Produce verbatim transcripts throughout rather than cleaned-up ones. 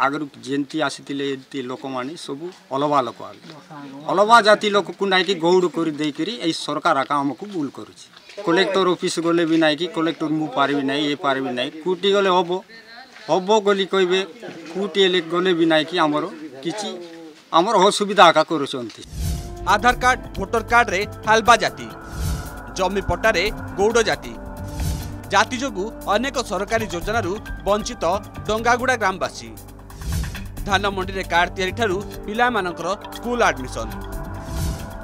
आगर जेमती आसी लोक मैंने सब अलवा लोक अलवा जाति लोक को नाई कि गौड़ कर देकर सरकार आका आमको भूल कर कलेक्टर ऑफिस गले भी नाई कि कलेक्टर मु पारि ना ये पारि ना कूटी गले हम हम गली कहे कूटी गले भी नाई कि आमर किसी आमर असुविधा आका कर आधार कार्ड भोटर कार्ड रे हालबा जाति जमी पट्टारे गौड़ जाति जाति जोगु अनेक सरकारी योजनारू वंचित डंगागुड़ा ग्रामवासी धान मंडी रे कार्ड तैयारी ठारू पिलामानकर स्कूल एडमिशन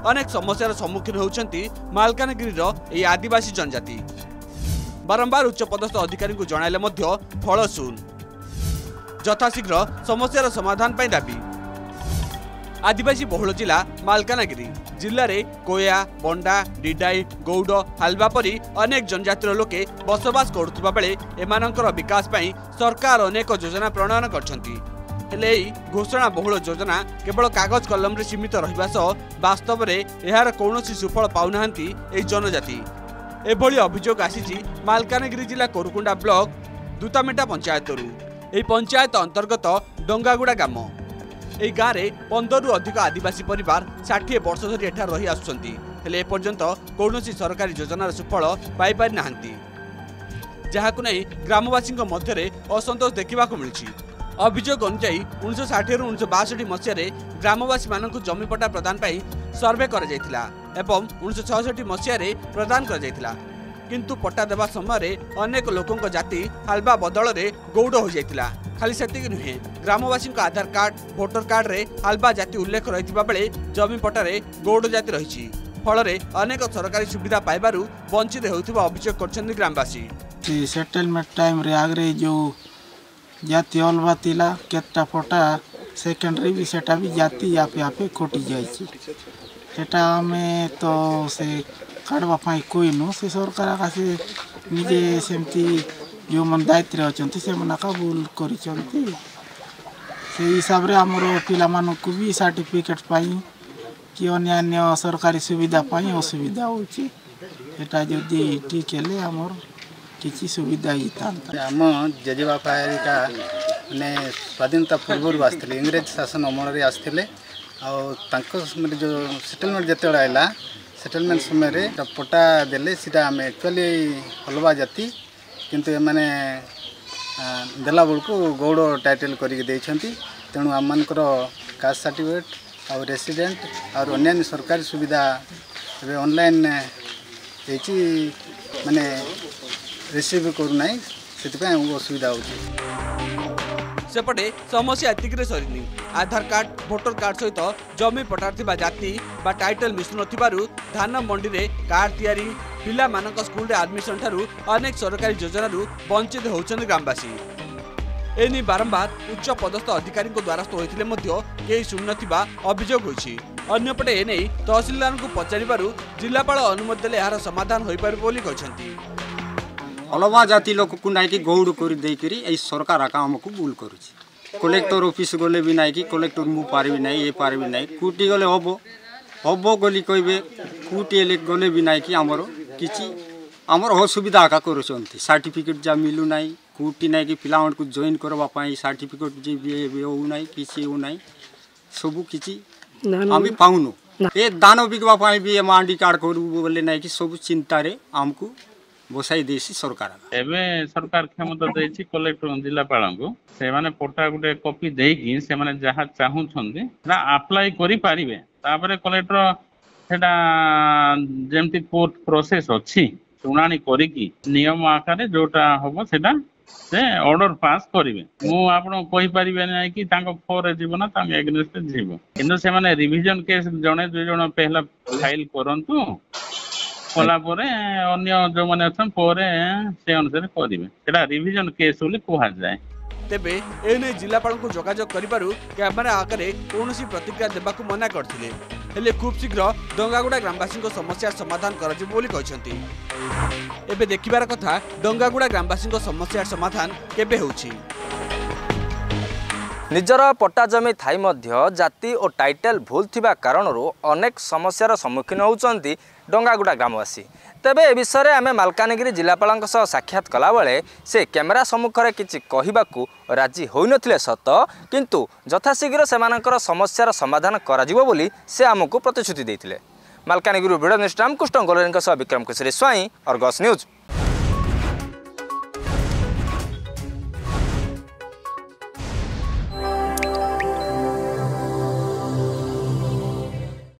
अनेक समस्या सम्मुखीन होउचंती मालकानगिरी रो ए आदिवासी जनजाति बारंबार उच्च पदस्थ अधिकारी को जणाइले मध्य फल शून यथाशीघ्र समस्या समाधान पई दाबी आदिवासी बहुल जिला मालकानगिरी जिल्लार कोया बंडा डिडाई गौड़ हालवा परी अनेक जनजातिर लोके बसवास करुवा बेले एमानंकर विकास पई सरकार अनेक योजना प्रणयन करछंती हेले घोषणा बहुल योजना केवल कागज कलम रे सीमित रहिबा सह वास्तव रे एहार कोनोसी सुफल पाउनाहंती ए जनजाति एभली अभियोग आसीची मालकानगिरी जिला कोरुकुंडा ब्लॉक दूतामेटा पंचायतरू ए पंचायत अंतर्गत डंगागुड़ा गाम एई गाँव में पंदर रु अधिक आदिवासी परिवार षाठी वर्ष धरी एठार रही आसुछंती हेले एपर्यंत कौनसी सरकारी योजनार सुफल पाई पारि नाहंती जाहाकु नै ग्रामवासीक मध्यरे असंतोष देखा मिलुछि। अभियोग अनुयायी उन्नीस सौ साठ रु उन्नीस सौ बासठ मसीह ग्रामवासी मानकु जमीपट्टा प्रदान पाई सर्वे करा जायतिला एवं उन्नीस सौ छियासठ मसीह प्रदान करा जायतिला किंतु पट्टा देवा समय अनेक लोकंक जाति हालवा बदल रे गौड़ हो जायतिला। खाली सेति नुहे ग्रामवासी आधार कार्ड भोटर कार्ड रे हालवा जाति उल्लेख रही बेले जमी पट्टारे गौड़ जाति रही फल अनेक सरकारी सुविधा पाइबारु वंचित होता अभियोग कर ग्रामवासी। सेटलमेंट टाइम रे आगरे जो जाति अलवा थिला केटा पट्टा सेकेंडरी भी सेटा भी जाति आपे आपे खोटी जाइछि सेटा में तो से काटवा पाई कोई नु से सरकार का से निजे सेमती जो मन दायित्व अच्छे से भूल कर हिसाब से आमर पाक भी सर्टिफिकेट कि अन्य सरकारी सुविधा असुविधा होटा जदि ठीक है आमर किसी सुविधा होता। आम जेजेबापा मैंने स्वाधीनता पूर्व आसते इंग्रेज शासन अमल में आसते आने जो सेटलमेंट जो आला सेटलमेंट समय पट्टा देले सीटा आम एक्चुअली अलवा जाति किंतु ये मैंने देला बेलू गौड़ टाइटल करके देखते तेणु आम मान कास्ट सर्टिफिकेट और रेसीडेट और अन्य सरकारी सुविधा ये ऑनलाइन माने रिसीव करूना से असुविधा होपटे समस्या एतिक सरीनी आधार कार्ड भोटर कार्ड सहित तो जमी पटार जाति बा टाइटल मिश्र धान मंडी रे कार्ड तैयारी पिलामानक स्कूल आडमिशन ठारू अनेक सरकारी योजनारू वंचित होउछन ग्रामवासी एनी बारंबार उच्च पदस्थ अधिकारी द्वारस्थ होइतिले मध्य केही सुननथिबा अभियोग होइछि। अन्यपटे एने तहसीलदारଙ୍କୁ पचारिबारू जिल्लापाल अनुमति देले यार समाधान होई पारे बोली कहछंती। अलवा जाति लोककु नाई कि गौड़ करि देकरी ए सरकार आका हमकु भूल करुछि कलेक्टर ऑफिस गले भी नाई कि कलेक्टर मु पारि ना ये पारि ना कूटी गले हम हम गली कहे कूटी गले भी नाई कि आमर किसी आमर असुविधा आका कर सर्टिफिकेट जहाँ मिलूना कूटी ना कि पाक जॉइन करवाई सर्टिफिकेट जी भी होना किसी होना सबू किसी आम पाऊनु ये दान बिकवाई भी मंडी कार्ड करूँ बोले ना कि सब चिंतार आमको बसाई देसी सरकार एवं सरकार क्षमता देसी कलेक्टर जिलापाल को से माने पोटा गुटे कॉपी देगी से माने जहाँ चाहूँ अप्लाई करी पारिबे तापर कलेक्टर सेटा जेमती कोर्ट प्रोसेस अच्छी सुनानी करिकी नियम आकार जोटा हम सेटा से ऑर्डर पास करिवे मु आपन कहि पारिबे नै कि तांको फोर जीव ना तांग एग्नेस्ट जीव किंतु से माने रिवीजन केस जने दुई जन पहला फाइल करंतु तेबे एने जिलापाल को जोगाजोग करिबारु कैमरा आकरे कोनोसी प्रतिक्रिया देबाकु मना करथिले हेले खूब शीघ्र डंगागुड़ा ग्रामवासी को समस्या समाधान करजो बोली कहछंती। एबे देखिबार कथा डंगागुड़ा ग्रामवासी को समस्या समाधान केबे होउछि। निजर पट्टा जमी थाई मध्य जाति और टाइटल भूल थिबा कारणरू अनेक समस्यार सम्मुखीन होउचंती डंगागुड़ा ग्रामवासी। तेबे ए विषय रे आमे मालकानगिरी जिलापालक सह साक्षात कला बेले से कैमेरा सम्मुखरे किछि कहिबाकू राजी होई नथिले सत, किंतु यथाशीघ्र सेमानकर समस्यार समाधान कराजिबो बोली से आमकू प्रतिश्रुति दैथिले। मालकानगिरी ब्यूरो निष्ठाम कुष्टंगोलरनक सह विक्रम कुशरी स्वाई, आर्गस न्यूज।